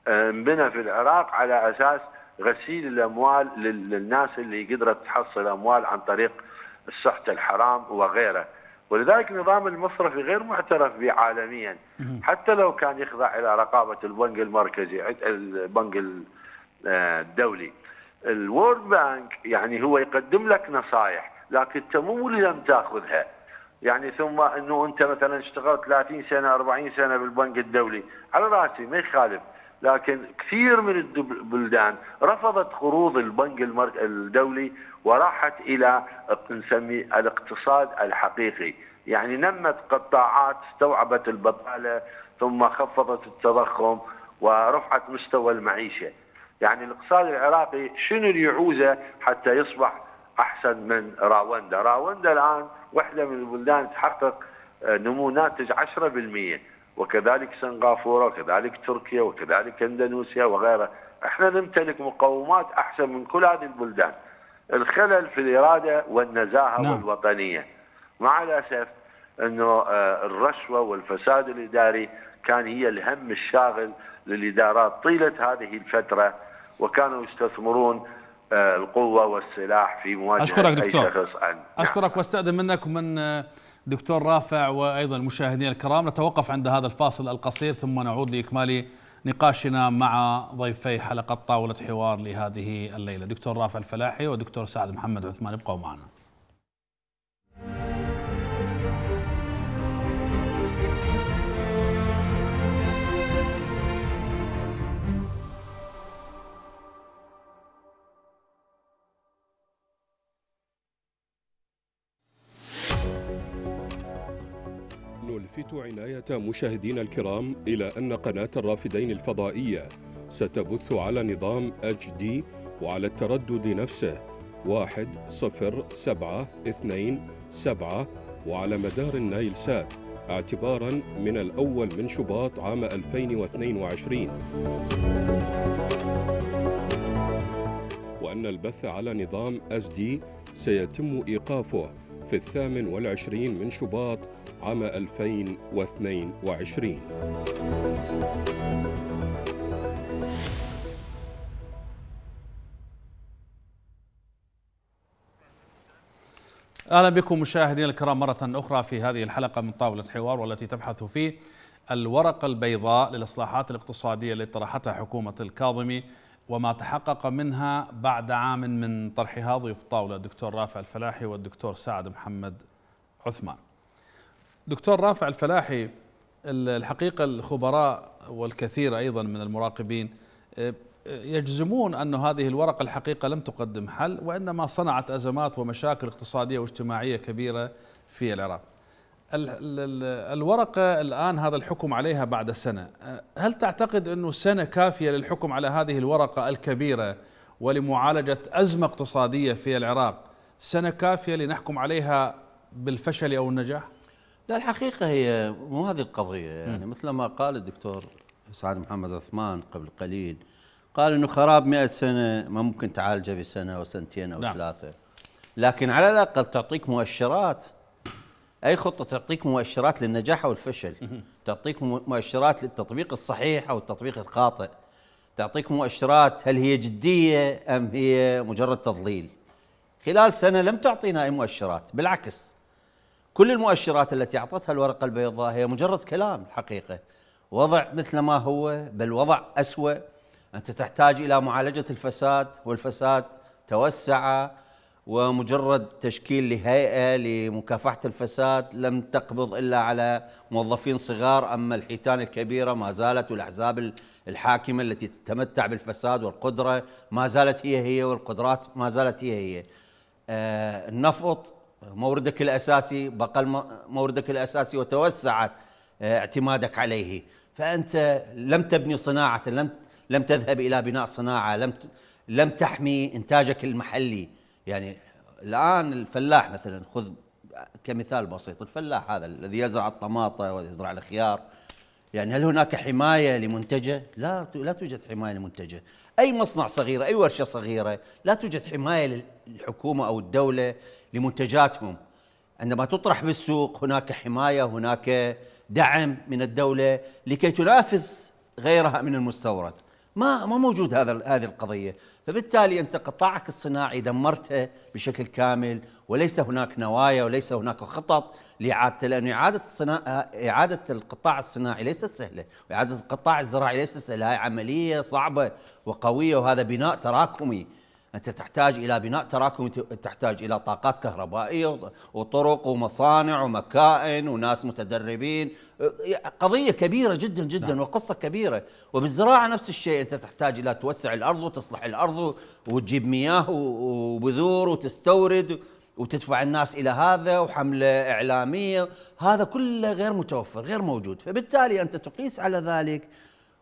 انبنى في العراق على اساس غسيل الاموال للناس اللي قدرت تحصل اموال عن طريق السحت الحرام وغيره، ولذلك النظام المصرفي غير معترف به عالميا، حتى لو كان يخضع الى رقابه البنك المركزي، البنك الدولي. الورد بانك يعني هو يقدم لك نصائح، لكن انت مو ملزم تاخذها. يعني ثم انه انت مثلا اشتغلت ثلاثين سنه أربعين سنه بالبنك الدولي، على راسي ما يخالف، لكن كثير من البلدان رفضت قروض البنك الدولي وراحت إلى نسميه الاقتصاد الحقيقي، يعني نمت قطاعات استوعبت البطالة، ثم خفضت التضخم ورفعت مستوى المعيشة. يعني الاقتصاد العراقي شنو اللي يعوزه حتى يصبح أحسن من راوندا؟ راوندا الآن واحدة من البلدان تحقق نمو ناتج عشرة بالمئة، وكذلك سنغافورة، وكذلك تركيا، وكذلك اندونيسيا وغيرها. احنا نمتلك مقومات احسن من كل هذه البلدان. الخلل في الإرادة والنزاهة لا. والوطنية. مع الأسف انه الرشوة والفساد الإداري كان هي الهم الشاغل للإدارات طيلة هذه الفترة، وكانوا يستثمرون القوة والسلاح في مواجهة أشكرك أي شخص. أشكرك نعم. واستأذن منك من دكتور رافع وأيضا المشاهدين الكرام، نتوقف عند هذا الفاصل القصير ثم نعود لإكمال نقاشنا مع ضيفي حلقة طاولة حوار لهذه الليلة، دكتور رافع الفلاحي ودكتور سعد محمد عثمان. ابقوا معنا. نلفت عناية مشاهدينا الكرام إلى أن قناة الرافدين الفضائية ستبث على نظام اتش دي وعلى التردد نفسه واحد صفر سبعة اثنين سبعة وعلى مدار النايل سات اعتباراً من الأول من شباط عام ألفين واثنين وعشرين، وأن البث على نظام اس دي سيتم إيقافه في الثامن والعشرين من شباط عام ألفين واثنين وعشرين. أهلا بكم مشاهدينا الكرام مرة أخرى في هذه الحلقة من طاولة حوار، والتي تبحث فيه الورقة البيضاء للإصلاحات الاقتصادية التي طرحتها حكومة الكاظمي وما تحقق منها بعد عام من طرحها. ضيوف الطاولة الدكتور رافع الفلاحي والدكتور سعد محمد عثمان. دكتور رافع الفلاحي، الحقيقة الخبراء والكثير أيضا من المراقبين يجزمون أن هذه الورقة الحقيقة لم تقدم حل، وإنما صنعت أزمات ومشاكل اقتصادية واجتماعية كبيرة في العراق. الورقة الآن هذا الحكم عليها بعد سنة، هل تعتقد أنه سنة كافية للحكم على هذه الورقة الكبيرة ولمعالجة أزمة اقتصادية في العراق؟ سنة كافية لنحكم عليها بالفشل أو النجاح؟ لا، الحقيقة هي مو هذه القضية. يعني مثل ما قال الدكتور سعد محمد عثمان قبل قليل، قال أنه خراب مئة سنة ما ممكن تعالجه بسنة أو سنتين أو ثلاثة، لكن على الأقل تعطيك مؤشرات. أي خطة تعطيك مؤشرات للنجاح أو الفشل، تعطيك مؤشرات للتطبيق الصحيح أو التطبيق الخاطئ، تعطيك مؤشرات هل هي جدية أم هي مجرد تضليل. خلال سنة لم تعطينا أي مؤشرات، بالعكس كل المؤشرات التي أعطتها الورقة البيضاء هي مجرد كلام. الحقيقة وضع مثل ما هو، بل وضع أسوأ. أنت تحتاج إلى معالجة الفساد، والفساد توسع، ومجرد تشكيل لهيئة لمكافحة الفساد لم تقبض إلا على موظفين صغار، أما الحيتان الكبيرة ما زالت، والأحزاب الحاكمة التي تتمتع بالفساد والقدرة ما زالت هي هي، والقدرات ما زالت هي هي. آه النفط موردك الأساسي، بقى موردك الأساسي وتوسعت آه اعتمادك عليه، فأنت لم تبني صناعة، لم لم تذهب إلى بناء صناعة، لم لم تحمي إنتاجك المحلي. يعني الآن الفلاح مثلا، خذ كمثال بسيط، الفلاح هذا الذي يزرع الطماطة ويزرع الخيار، يعني هل هناك حماية لمنتجه؟ لا، لا توجد حماية لمنتجه. أي مصنع صغير، أي ورشة صغيرة، لا توجد حماية للحكومة أو الدولة لمنتجاتهم. عندما تطرح بالسوق هناك حماية، هناك دعم من الدولة لكي تنافس غيرها من المستورد. ما ما موجود هذا هذه القضية، فبالتالي أنت قطاعك الصناعي دمرته بشكل كامل، وليس هناك نوايا وليس هناك خطط لإعادته، لأن إعادة الصناعة، إعادة القطاع الصناعي ليست سهلة، وإعادة القطاع الزراعي ليست سهلة، هي عملية صعبة وقوية، وهذا بناء تراكمي. أنت تحتاج إلى بناء تراكمي، تحتاج إلى طاقات كهربائية وطرق ومصانع ومكائن وناس متدربين، قضية كبيرة جدا جدا. نعم. وقصة كبيرة. وبالزراعة نفس الشيء، أنت تحتاج إلى توسع الأرض وتصلح الأرض وتجيب مياه وبذور وتستورد وتدفع الناس إلى هذا، وحملة إعلامية، هذا كله غير متوفر غير موجود. فبالتالي أنت تقيس على ذلك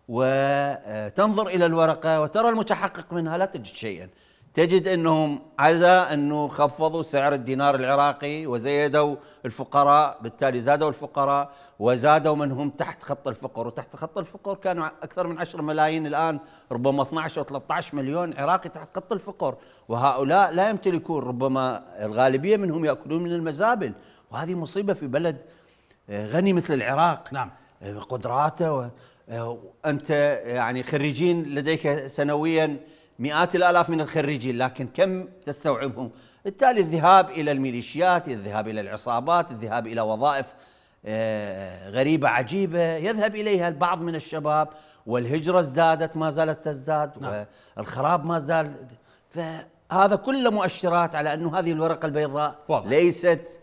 وتنظر إلى الورقة وترى المتحقق منها لا تجد شيئا. تجد أنهم عدا أنه خفضوا سعر الدينار العراقي وزيدوا الفقراء، بالتالي زادوا الفقراء وزادوا من هم تحت خط الفقر، وتحت خط الفقر كانوا أكثر من عشرة ملايين، الآن ربما اثني عشر أو ثلاثة عشر مليون عراقي تحت خط الفقر، وهؤلاء لا يمتلكون، ربما الغالبية منهم يأكلون من المزابل، وهذه مصيبة في بلد غني مثل العراق. نعم. بقدراته و... أنت يعني خريجين لديك سنوياً مئات الآلاف من الخريجين، لكن كم تستوعبهم؟ بالتالي الذهاب إلى الميليشيات، الذهاب إلى العصابات، الذهاب إلى وظائف غريبة عجيبة يذهب إليها البعض من الشباب، والهجرة ازدادت ما زالت تزداد. نعم. والخراب ما زال. فهذا كله مؤشرات على أن هذه الورقة البيضاء واضح. ليست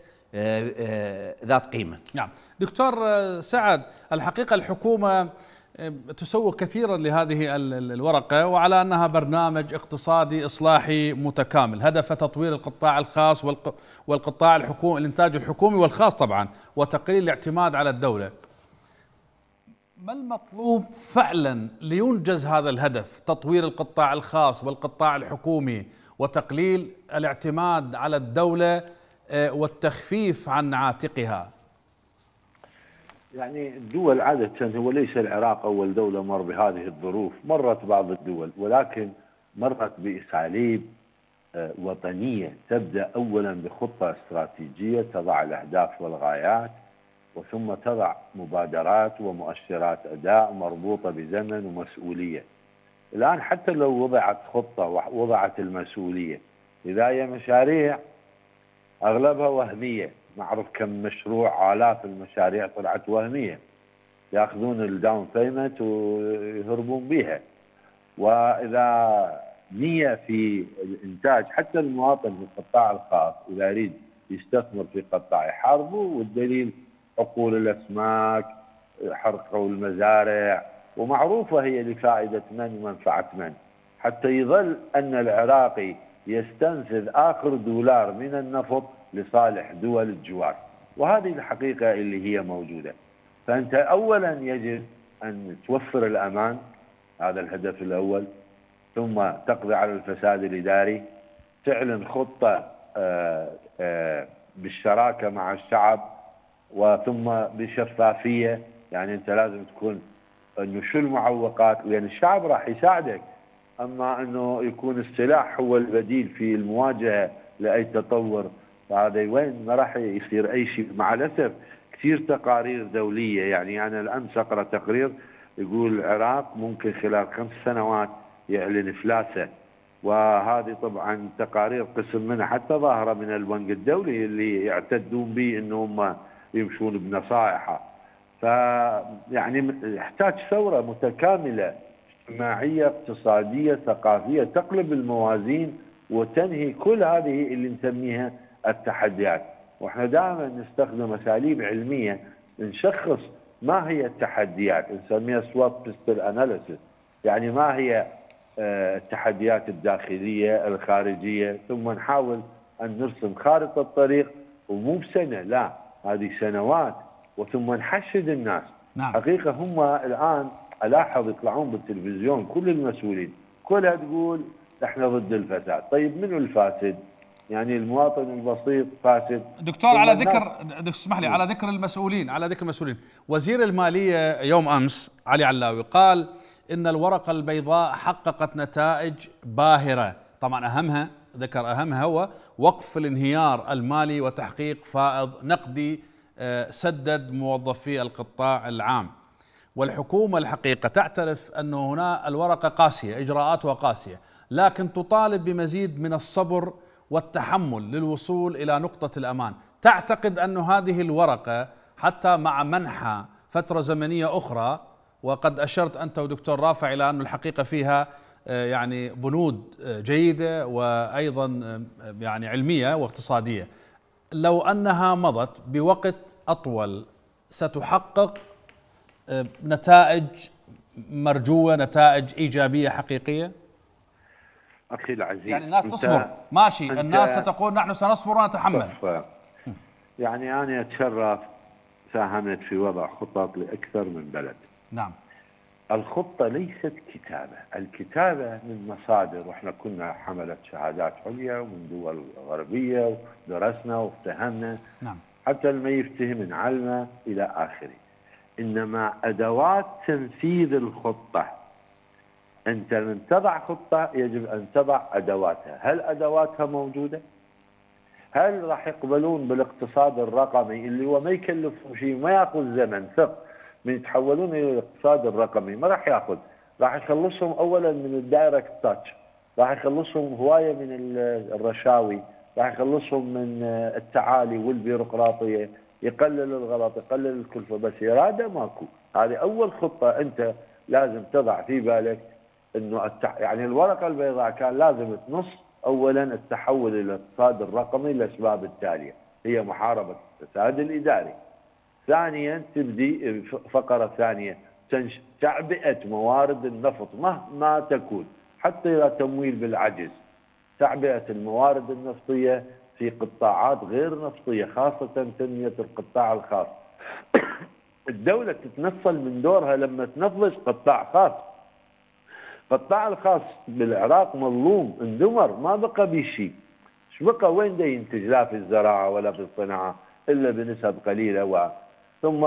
ذات قيمة. نعم. دكتور سعد، الحقيقة الحكومة تسوق كثيرا لهذه الورقة وعلى أنها برنامج اقتصادي إصلاحي متكامل هدف تطوير القطاع الخاص والقطاع الحكومي الإنتاج الحكومي والخاص طبعا وتقليل الاعتماد على الدولة. ما المطلوب فعلا لينجز هذا الهدف تطوير القطاع الخاص والقطاع الحكومي وتقليل الاعتماد على الدولة والتخفيف عن عاتقها؟ يعني الدول عادة هو ليس العراق أول دولة مر بهذه الظروف، مرت بعض الدول ولكن مرت بأساليب وطنية تبدأ أولا بخطة استراتيجية تضع الأهداف والغايات وثم تضع مبادرات ومؤشرات أداء مربوطة بزمن ومسؤولية. الآن حتى لو وضعت خطة ووضعت المسؤولية إذا هي مشاريع أغلبها وهمية، نعرف كم مشروع آلاف المشاريع طلعت وهمية يأخذون الداون بيمنت ويهربون بها. وإذا نية في الإنتاج حتى المواطن في القطاع الخاص إذا يريد يستثمر في قطاع يحاربه، والدليل عقول الأسماك حرقوا المزارع ومعروفة هي لفائدة من ومنفعة من، حتى يظل أن العراقي يستنفذ آخر دولار من النفط لصالح دول الجوار، وهذه الحقيقة اللي هي موجودة. فأنت أولا يجب أن توفر الأمان، هذا الهدف الأول، ثم تقضي على الفساد الإداري، تعلن خطة بالشراكة مع الشعب وثم بشفافية، يعني أنت لازم تكون أنه شو المعوقات لأن يعني الشعب راح يساعدك، أما أنه يكون السلاح هو البديل في المواجهة لأي تطور فهذا وين ما راح يصير أي شيء. مع الأسف كثير تقارير دولية، يعني أنا الأمس أقرأ تقرير يقول العراق ممكن خلال خمس سنوات يعلن إفلاسه، وهذه طبعا تقارير قسم منها حتى ظاهرة من البنك الدولي اللي يعتدون به أنهم يمشون بنصائحه. فيعني يحتاج ثوره متكامله اجتماعيه اقتصاديه ثقافيه تقلب الموازين وتنهي كل هذه اللي نسميها التحديات، واحنا دائما نستخدم اساليب علميه نشخص ما هي التحديات، نسميها سوات بيستل اناليسيس، يعني ما هي التحديات الداخليه الخارجيه، ثم نحاول ان نرسم خارطه الطريق، ومو بسنه لا هذه سنوات، وثم نحشد الناس. نعم. حقيقة هم الآن ألاحظ يطلعون بالتلفزيون كل المسؤولين كلها تقول احنا ضد الفساد، طيب منو الفاسد؟ يعني المواطن البسيط فاسد. دكتور على ذكر اسمح لي على ذكر المسؤولين على ذكر المسؤولين وزير المالية يوم أمس علي علاوي قال إن الورقة البيضاء حققت نتائج باهرة، طبعا أهمها ذكر أهمها هو وقف الانهيار المالي وتحقيق فائض نقدي سدد موظفي القطاع العام. والحكومة الحقيقة تعترف أن هنا الورقة قاسية إجراءاتها قاسية، لكن تطالب بمزيد من الصبر والتحمل للوصول إلى نقطة الأمان. تعتقد أن هذه الورقة حتى مع منحة فترة زمنية أخرى، وقد أشرت أنت ودكتور رافع إلى أن الحقيقة فيها يعني بنود جيدة وأيضا يعني علمية واقتصادية، لو أنها مضت بوقت أطول ستحقق نتائج مرجوة، نتائج إيجابية حقيقية؟ أخي العزيز يعني الناس تصبر ماشي، الناس ستقول نحن سنصبر ونتحمل. يعني أنا أتشرف ساهمت في وضع خطط لأكثر من بلد. نعم. الخطة ليست كتابة، الكتابة من مصادر، واحنا كنا حملة شهادات عليا ومن دول غربية ودرسنا وافتهمنا. نعم. حتى لما يفتهم نعلمه إلى آخره، إنما أدوات تنفيذ الخطة، أنت من تضع خطة يجب أن تضع أدواتها، هل أدواتها موجودة؟ هل راح يقبلون بالاقتصاد الرقمي اللي هو ما يكلفهم شيء ما يأخذ زمن ثق من يتحولون الى الاقتصاد الرقمي، ما راح ياخذ، راح يخلصهم اولا من الدايركت تاتش، راح يخلصهم هوايه من الرشاوي، راح يخلصهم من التعالي والبيروقراطيه، يقلل الغلط، يقلل الكلفه، بس اراده ماكو. هذه اول خطه انت لازم تضع في بالك انه التح... يعني الورقه البيضاء كان لازم تنص اولا التحول الى الاقتصاد الرقمي لاسباب التاليه، هي محاربه الفساد الاداري. ثانيا تبدي فقرة ثانية تعبئة موارد النفط مهما تكون حتى إلى تمويل بالعجز، تعبئة الموارد النفطية في قطاعات غير نفطية، خاصة تنمية القطاع الخاص. الدولة تتنصل من دورها لما تنفذ قطاع خاص. القطاع الخاص بالعراق مظلوم، اندمر، ما بقى بيه شيء. ايش بقى وين دا ينتج؟ لا في الزراعة ولا في الصناعة إلا بنسب قليلة. و... ثم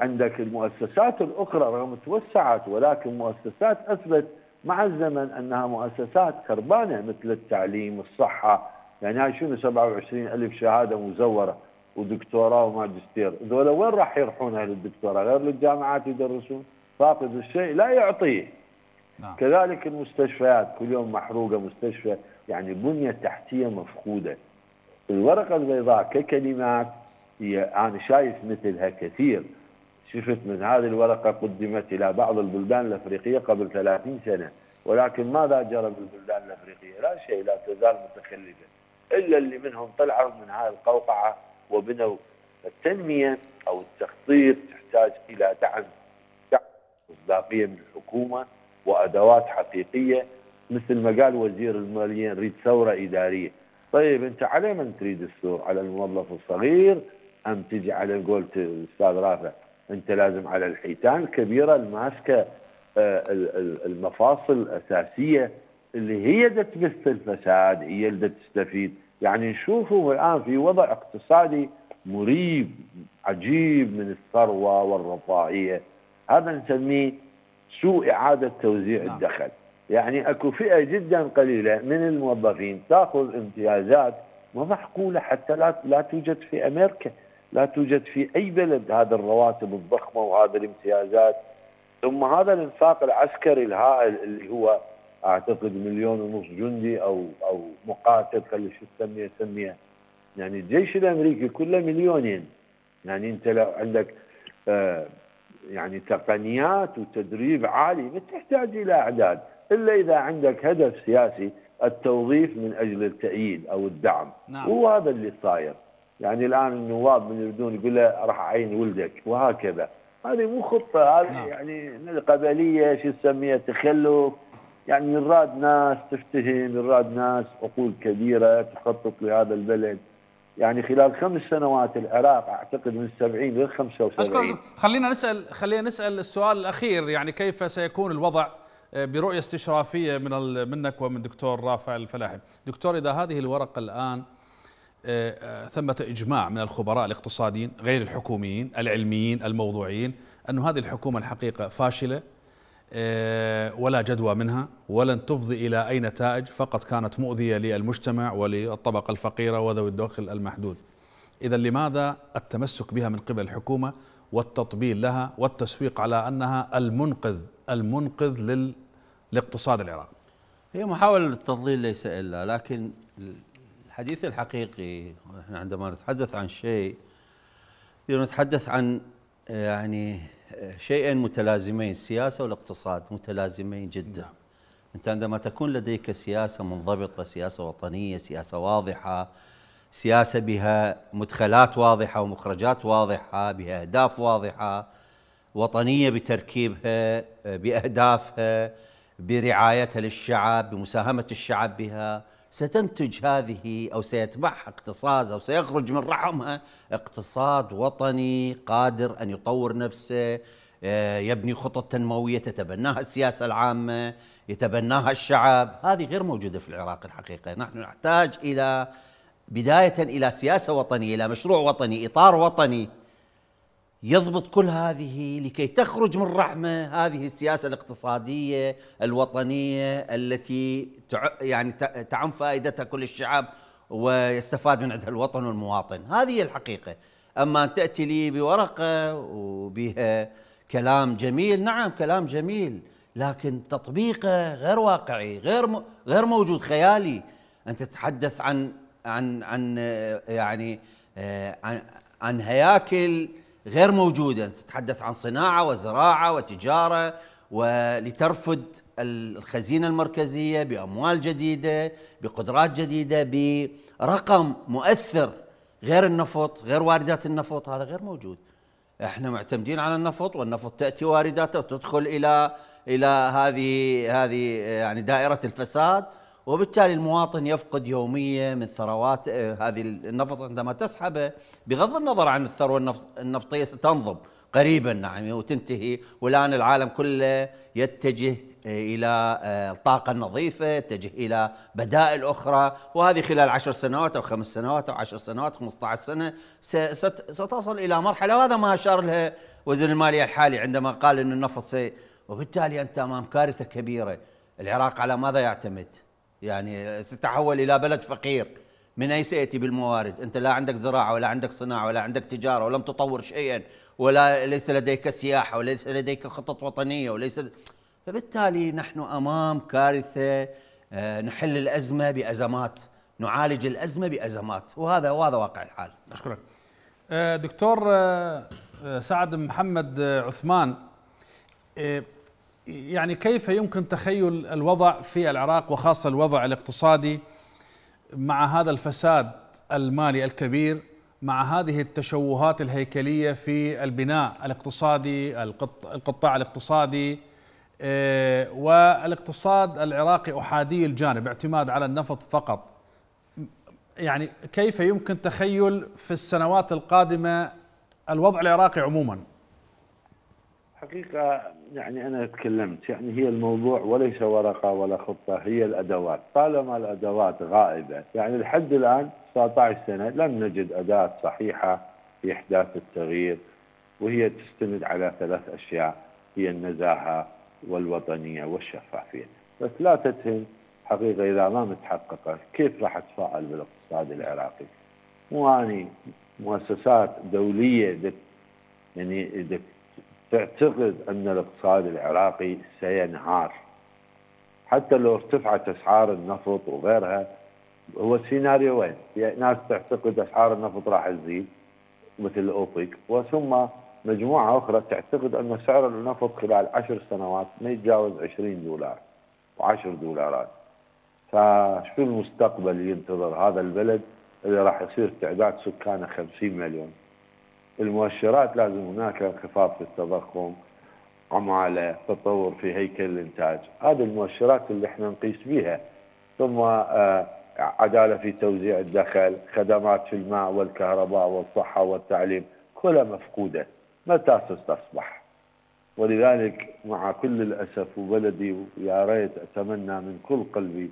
عندك المؤسسات الأخرى رغم توسعت، ولكن مؤسسات أثبت مع الزمن أنها مؤسسات خربانة، مثل التعليم، الصحة. يعني هاي شنو سبعة وعشرين ألف شهادة مزورة ودكتوراه وماجستير، ذولا وين راح يروحون؟ أهل الدكتوراه غير للجامعات يدرسون، فاقد الشيء لا يعطيه. نعم. كذلك المستشفيات كل يوم محروقة مستشفى، يعني بنية تحتية مفقودة. الورقة البيضاء ككلمات هي أنا شايف مثلها كثير، شفت من هذه الورقة قدمت إلى بعض البلدان الأفريقية قبل ثلاثين سنة، ولكن ماذا جرى بالبلدان الأفريقية؟ لا شيء، لا تزال متخلفة، إلا اللي منهم طلعوا من هذه القوقعة وبنوا. التنمية أو التخطيط تحتاج إلى دعم مصداقية من الحكومة وأدوات حقيقية، مثل ما قال وزير المالية نريد ثورة إدارية. طيب أنت على من تريد الثور؟ على الموظف الصغير أم تجي على قولة الأستاذ رافع؟ أنت لازم على الحيتان الكبيرة الماسكة المفاصل الأساسية اللي هي دا تمثل الفساد، هي اللي دا تستفيد. يعني نشوفه الآن في وضع اقتصادي مريب عجيب من الثروة والرفاهية، هذا نسميه سوء إعادة توزيع الدخل. يعني أكو فئة جدا قليلة من الموظفين تأخذ امتيازات ما معقولة، حتى لا لا توجد في أمريكا، لا توجد في أي بلد هذا الرواتب الضخمة وهذا الامتيازات. ثم هذا الانفاق العسكري الهائل اللي هو أعتقد مليون ونص جندي أو أو مقاتل، خلي شو تسميه سميه، يعني الجيش الأمريكي كله مليونين. يعني أنت لو عندك آه يعني تقنيات وتدريب عالي ما تحتاج إلى أعداد، إلا إذا عندك هدف سياسي التوظيف من أجل التأييد أو الدعم. نعم. وهذا اللي صاير. يعني الآن النواب من يردون يقول له راح أعين ولدك وهكذا، هذه مو خطة، هذه نعم. يعني القبلية شو تسميه تخلف. يعني نراد ناس تفتهم، نراد ناس عقول كبيرة تخطط لهذا البلد. يعني خلال خمس سنوات العراق أعتقد من السبعين إلى خمسة وسبعين. خلينا نسأل خلينا نسأل السؤال الأخير، يعني كيف سيكون الوضع برؤية استشرافية من منك ومن دكتور رافع الفلاحي؟ دكتور، إذا هذه الورقة الآن ثمة إجماع من الخبراء الاقتصاديين غير الحكوميين العلميين الموضوعيين أن هذه الحكومة الحقيقة فاشلة ولا جدوى منها ولن تفضي إلى أي نتائج، فقط كانت مؤذية للمجتمع وللطبقة الفقيرة وذوي الدخل المحدود، إذا لماذا التمسك بها من قبل الحكومة والتطبيل لها والتسويق على أنها المنقذ المنقذ لل... لاقتصاد العراق؟ هي محاولة للتضليل ليس إلا، لكن الحديث الحقيقي نحن عندما نتحدث عن شيء نتحدث عن يعني شيئين متلازمين، السياسة والاقتصاد متلازمين جدا. نعم. أنت عندما تكون لديك سياسة منضبطة، سياسة وطنية، سياسة واضحة، سياسة بها مدخلات واضحة ومخرجات واضحة، بها أهداف واضحة، وطنية بتركيبها، بأهدافها، برعايتها للشعب، بمساهمة الشعب بها، ستنتج هذه أو سيتبعها اقتصاد أو سيخرج من رحمها اقتصاد وطني قادر أن يطور نفسه، يبني خطط تنموية تتبناها السياسة العامة، يتبناها الشعب. هذه غير موجودة في العراق الحقيقة. نحن نحتاج إلى بداية إلى سياسة وطنية، إلى مشروع وطني، إطار وطني يضبط كل هذه لكي تخرج من رحمة هذه السياسة الاقتصادية الوطنية التي يعني تعم فائدتها كل الشعب ويستفاد من عندها الوطن والمواطن. هذه الحقيقة. أما أن تأتي لي بورقة وبها كلام جميل، نعم كلام جميل، لكن تطبيقه غير واقعي، غير غير موجود، خيالي. أنت تتحدث عن عن عن يعني عن, عن هياكل غير موجودة، تتحدث عن صناعة وزراعة وتجارة، ولترفد الخزينة المركزية بأموال جديدة، بقدرات جديدة، برقم مؤثر غير النفط، غير واردات النفط. هذا غير موجود. احنا معتمدين على النفط، والنفط تأتي وارداته وتدخل إلى إلى هذه هذه يعني دائرة الفساد، وبالتالي المواطن يفقد يوميا من ثروات هذه النفط عندما تسحبه، بغض النظر عن الثروة النفطية ستنضب قريبا نعم وتنتهي، والآن العالم كله يتجه إلى الطاقة النظيفة، يتجه إلى بدائل أخرى، وهذه خلال عشر سنوات أو خمس سنوات أو عشر سنوات خمسة عشر سنة ستصل إلى مرحلة، وهذا ما أشار لها وزير المالية الحالي عندما قال أن النفط سي، وبالتالي أنت أمام كارثة كبيرة. العراق على ماذا يعتمد؟ يعني ستتحول إلى بلد فقير، من أي سيأتي بالموارد؟ أنت لا عندك زراعة ولا عندك صناعة ولا عندك تجارة، ولم تطور شيئا، ولا ليس لديك سياحة، وليس لديك خطط وطنية، وليس، فبالتالي نحن أمام كارثة. نحل الأزمة بأزمات، نعالج الأزمة بأزمات، وهذا وهذا واقع الحال. أشكرك دكتور سعد محمد عثمان. يعني كيف يمكن تخيل الوضع في العراق وخاصة الوضع الاقتصادي مع هذا الفساد المالي الكبير، مع هذه التشوهات الهيكلية في البناء الاقتصادي، القطاع الاقتصادي، والاقتصاد العراقي أحادي الجانب، اعتماد على النفط فقط. يعني كيف يمكن تخيل في السنوات القادمة الوضع العراقي عموما؟ حقيقة يعني أنا تكلمت، يعني هي الموضوع وليس ورقة ولا خطة، هي الأدوات. طالما الأدوات غائبة، يعني لحد الآن تسعة عشر سنة لم نجد أداة صحيحة في إحداث التغيير، وهي تستند على ثلاث أشياء، هي النزاهة والوطنية والشفافية، فثلاثتهم حقيقة إذا ما متحققة كيف راح أتفائل بالاقتصاد العراقي؟ واني مؤسسات دولية دك يعني دك تعتقد أن الاقتصاد العراقي سينهار، حتى لو ارتفعت أسعار النفط وغيرها. هو السيناريو وين؟ يعني ناس تعتقد أسعار النفط راح تزيد مثل الأوبك، وثم مجموعة أخرى تعتقد أن سعر النفط خلال عشر سنوات ما يتجاوز عشرين دولار وعشر دولارات. فشو المستقبل ينتظر هذا البلد اللي راح يصير تعداد سكانه خمسين مليون؟ المؤشرات لازم هناك انخفاض في التضخم، عمالة، تطور في هيكل الإنتاج، هذه المؤشرات اللي احنا نقيس بها، ثم عدالة في توزيع الدخل، خدمات في الماء والكهرباء والصحة والتعليم، كلها مفقودة، متى ستصبح؟ ولذلك مع كل الأسف وبلدي، ويا ريت أتمنى من كل قلبي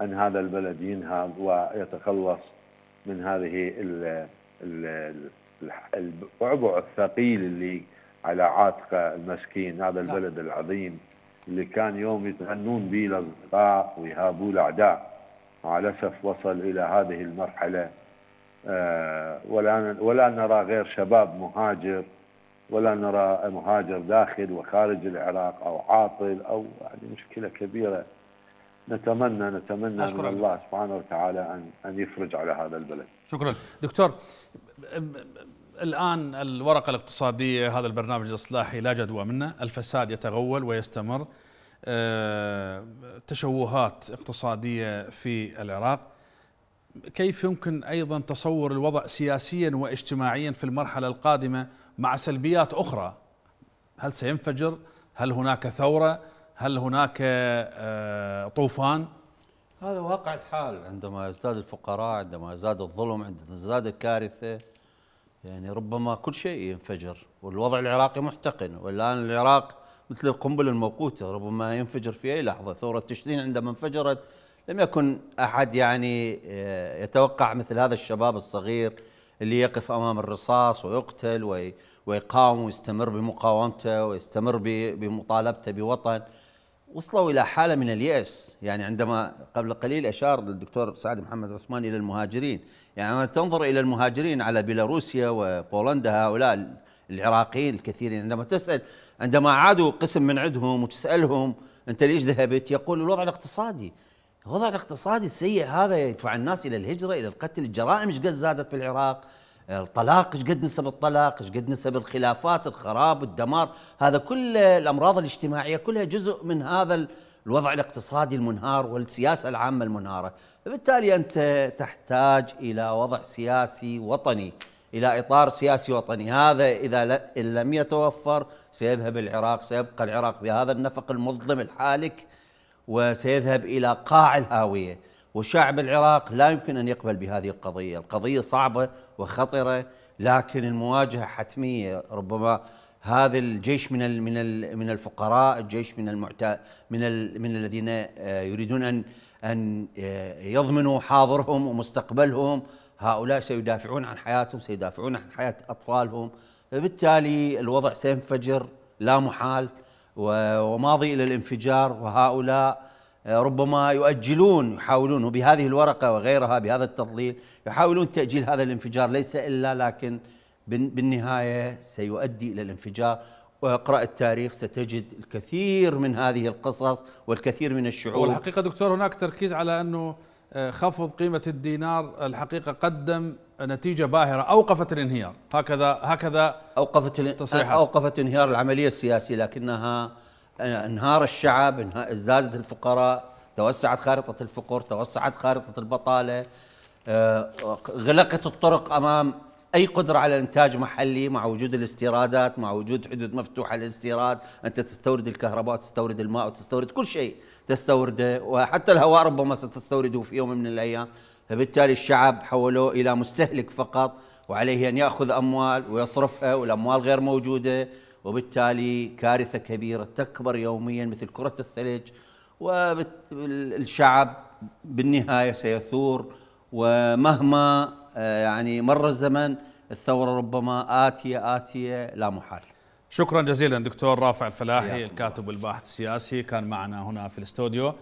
أن هذا البلد ينهض ويتخلص من هذه ال ال البعبع الثقيل اللي على عاتقه المسكين، هذا البلد العظيم اللي كان يوم يتغنون به الاصدقاء ويهابوه الاعداء. مع الاسف وصل الى هذه المرحله، ولا ولا نرى غير شباب مهاجر، ولا نرى مهاجر داخل وخارج العراق او عاطل او يعني مشكله كبيره. نتمنى نتمنى من الله سبحانه وتعالى أن أن يفرج على هذا البلد. شكرا دكتور. الآن الورقة الاقتصادية، هذا البرنامج الإصلاحي لا جدوى منه، الفساد يتغول ويستمر، تشوهات اقتصادية في العراق. كيف يمكن أيضا تصور الوضع سياسيا واجتماعيا في المرحلة القادمة مع سلبيات أخرى؟ هل سينفجر؟ هل هناك ثورة؟ هل هناك طوفان؟ هذا واقع الحال، عندما يزداد الفقراء، عندما يزداد الظلم، عندما يزداد الكارثة، يعني ربما كل شيء ينفجر. والوضع العراقي محتقن، والآن العراق مثل القنبلة الموقوتة، ربما ينفجر في أي لحظة. ثورة تشرين عندما انفجرت لم يكن أحد يعني يتوقع مثل هذا الشباب الصغير اللي يقف أمام الرصاص ويقتل وي ويقاوم ويستمر بمقاومته ويستمر بمطالبته بوطن. وصلوا إلى حالة من اليأس، يعني عندما قبل قليل أشار الدكتور سعد محمد عثمان إلى المهاجرين، يعني عندما تنظر إلى المهاجرين على بيلاروسيا وبولندا، هؤلاء العراقيين الكثيرين عندما تسأل، عندما عادوا قسم من عندهم وتسألهم أنت ليش ذهبت؟ يقول الوضع الاقتصادي، الوضع الاقتصادي السيء هذا يدفع الناس إلى الهجرة، إلى القتل. الجرائم ايش قد زادت بالعراق؟ الطلاق ايش قد نسب الطلاق؟ ايش قد نسب الخلافات؟ الخراب، الدمار، هذا كل الامراض الاجتماعيه كلها جزء من هذا الوضع الاقتصادي المنهار والسياسه العامه المنهاره، فبالتالي انت تحتاج الى وضع سياسي وطني إلى إطار سياسي وطني. هذا إذا لم يتوفر سيذهب العراق، سيبقى العراق بهذا النفق المظلم الحالك، وسيذهب إلى قاع الهاوية، وشعب العراق لا يمكن أن يقبل بهذه القضية. القضية صعبة وخطرة، لكن المواجهة حتمية. ربما هذا الجيش من من من الفقراء، الجيش من المعتاد، من من الذين يريدون ان ان يضمنوا حاضرهم ومستقبلهم، هؤلاء سيدافعون عن حياتهم، سيدافعون عن حياة اطفالهم، فبالتالي الوضع سينفجر لا محال وماضي الى الانفجار. وهؤلاء ربما يؤجلون، يحاولون، وبهذه الورقة وغيرها بهذا التضليل يحاولون تأجيل هذا الانفجار، ليس الا لكن بالنهاية سيؤدي إلى الانفجار. واقرأ التاريخ ستجد الكثير من هذه القصص والكثير من الشعوب. والحقيقة دكتور هناك تركيز على أنه خفض قيمة الدينار الحقيقة قدم نتيجة باهرة، أوقفت الانهيار، هكذا هكذا أوقفت التصريحات، أوقفت انهيار العملية السياسية، لكنها انهار الشعب، زادت الفقراء، توسعت خارطة الفقر، توسعت خارطة البطالة، غلقت الطرق أمام أي قدرة على إنتاج محلي مع وجود الاستيرادات، مع وجود حدود مفتوحة للاستيراد، أنت تستورد الكهرباء وتستورد الماء وتستورد كل شيء تستورده، وحتى الهواء ربما ستستورده في يوم من الأيام. فبالتالي الشعب حولوه إلى مستهلك فقط، وعليه أن يأخذ أموال ويصرفها، والأموال غير موجودة، وبالتالي كارثة كبيرة تكبر يوميا مثل كرة الثلج، والشعب بالنهاية سيثور. ومهما يعني مر الزمن الثورة ربما آتية آتية لا محال. شكرا جزيلا دكتور رافع الفلاحي الكاتب والباحث السياسي كان معنا هنا في الاستوديو،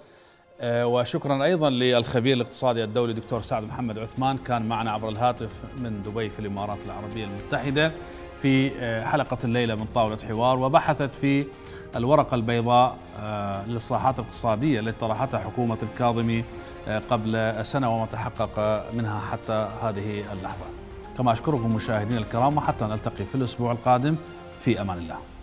وشكرا أيضا للخبير الاقتصادي الدولي دكتور سعد محمد عثمان كان معنا عبر الهاتف من دبي في الإمارات العربية المتحدة في حلقة الليلة من طاولة حوار، وبحثت في الورقة البيضاء للإصلاحات الاقتصادية التي طرحتها حكومة الكاظمي قبل سنة وما تحقق منها حتى هذه اللحظة. كما أشكركم مشاهدينا الكرام، وحتى نلتقي في الأسبوع القادم، في أمان الله.